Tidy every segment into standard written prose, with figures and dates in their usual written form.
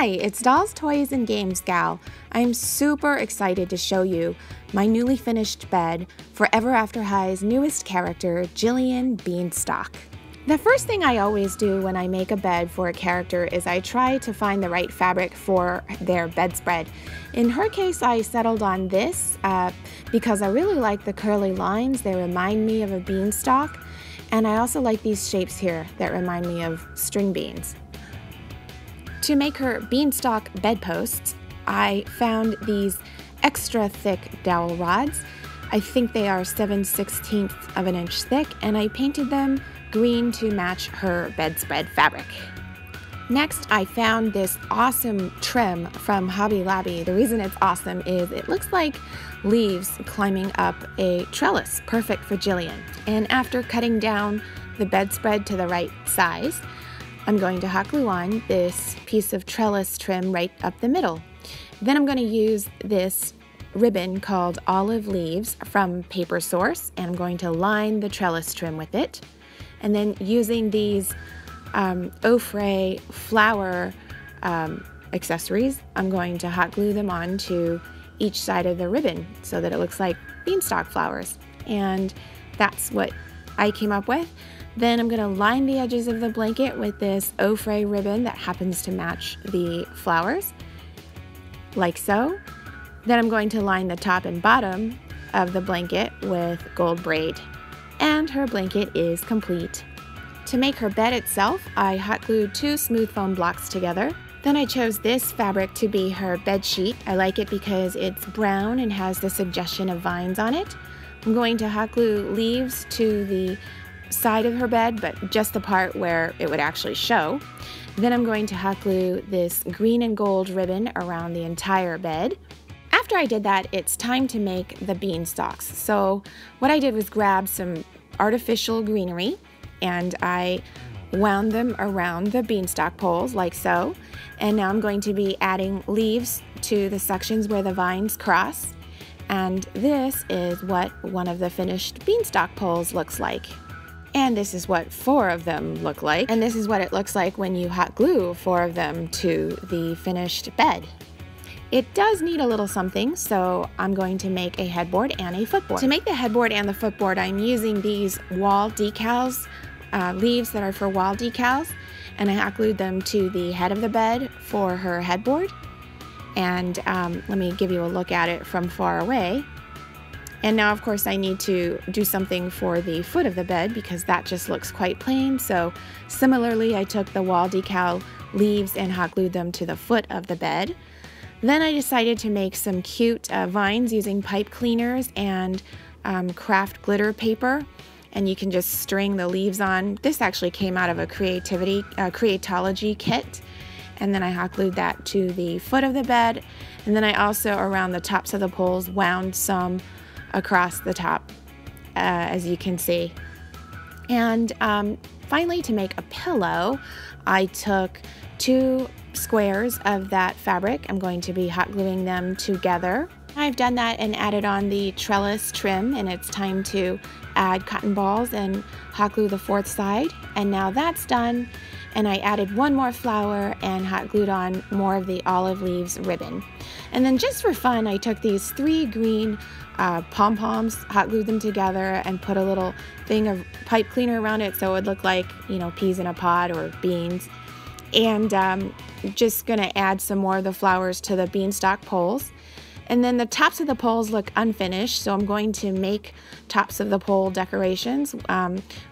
Hi, it's Dolls, Toys, and Games Gal. I'm super excited to show you my newly finished bed for Ever After High's newest character, Jillian Beanstalk. The first thing I always do when I make a bed for a character is I try to find the right fabric for their bedspread. In her case, I settled on this because I really like the curly lines. They remind me of a beanstalk. And I also like these shapes here that remind me of string beans. To make her beanstalk bedposts, I found these extra thick dowel rods. I think they are 7/16 of an inch thick, and I painted them green to match her bedspread fabric. Next, I found this awesome trim from Hobby Lobby. The reason it's awesome is it looks like leaves climbing up a trellis, perfect for Jillian. And after cutting down the bedspread to the right size, I'm going to hot glue on this piece of trellis trim right up the middle. Then I'm going to use this ribbon called Olive Leaves from Paper Source, and I'm going to line the trellis trim with it. And then using these Offray flower accessories, I'm going to hot glue them onto each side of the ribbon so that it looks like beanstalk flowers. And that's what I came up with. Then I'm going to line the edges of the blanket with this Offray ribbon that happens to match the flowers, like so. Then I'm going to line the top and bottom of the blanket with gold braid. And her blanket is complete. To make her bed itself, I hot glued two smooth foam blocks together. Then I chose this fabric to be her bed sheet. I like it because it's brown and has the suggestion of vines on it. I'm going to hot glue leaves to the side of her bed, but just the part where it would actually show. Then I'm going to hot glue this green and gold ribbon around the entire bed. After I did that, it's time to make the beanstalks. So what I did was grab some artificial greenery and I wound them around the beanstalk poles like so. And now I'm going to be adding leaves to the sections where the vines cross. And this is what one of the finished beanstalk poles looks like. And this is what four of them look like. And this is what it looks like when you hot glue four of them to the finished bed. It does need a little something, so I'm going to make a headboard and a footboard. To make the headboard and the footboard, I'm using these wall decals, leaves that are for wall decals, and I hot glued them to the head of the bed for her headboard. And let me give you a look at it from far away. And now, of course, I need to do something for the foot of the bed because that just looks quite plain. So similarly, I took the wall decal leaves and hot glued them to the foot of the bed. Then I decided to make some cute vines using pipe cleaners and craft glitter paper. And you can just string the leaves on. This actually came out of a Creatology kit. And then I hot glued that to the foot of the bed. And then I also, around the tops of the poles, wound some across the top, as you can see. And finally, to make a pillow, I took two squares of that fabric. I'm going to be hot gluing them together. I've done that and added on the trellis trim, and it's time to add cotton balls and hot glue the fourth side. And now that's done. And I added one more flower and hot glued on more of the olive leaves ribbon. And then just for fun, I took these three green pom-poms, hot glued them together, and put a little thing of pipe cleaner around it so it would look like, you know, peas in a pod or beans. And just gonna add some more of the flowers to the beanstalk poles. And then the tops of the poles look unfinished, so I'm going to make tops of the pole decorations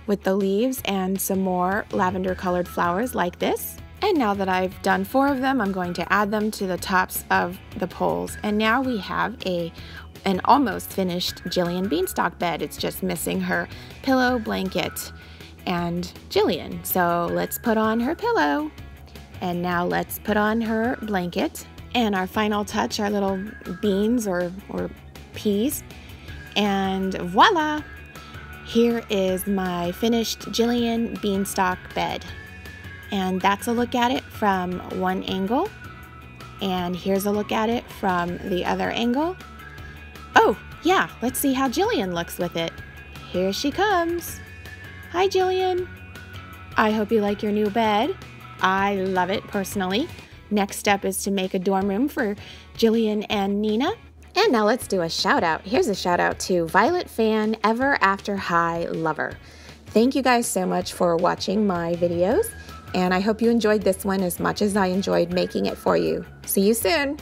with the leaves and some more lavender colored flowers like this. And now that I've done four of them, I'm going to add them to the tops of the poles. And now we have an almost finished Jillian Beanstalk bed. It's just missing her pillow, blanket, and Jillian. So let's put on her pillow. And now let's put on her blanket. And our final touch are little beans or peas. And voila! Here is my finished Jillian Beanstalk bed. And that's a look at it from one angle. And here's a look at it from the other angle. Oh, yeah, let's see how Jillian looks with it. Here she comes. Hi, Jillian. I hope you like your new bed. I love it personally. Next step is to make a dorm room for Jillian and Nina. And now let's do a shout out. Here's a shout out to Violet Fan, Ever After High Lover. Thank you guys so much for watching my videos, and I hope you enjoyed this one as much as I enjoyed making it for you. See you soon.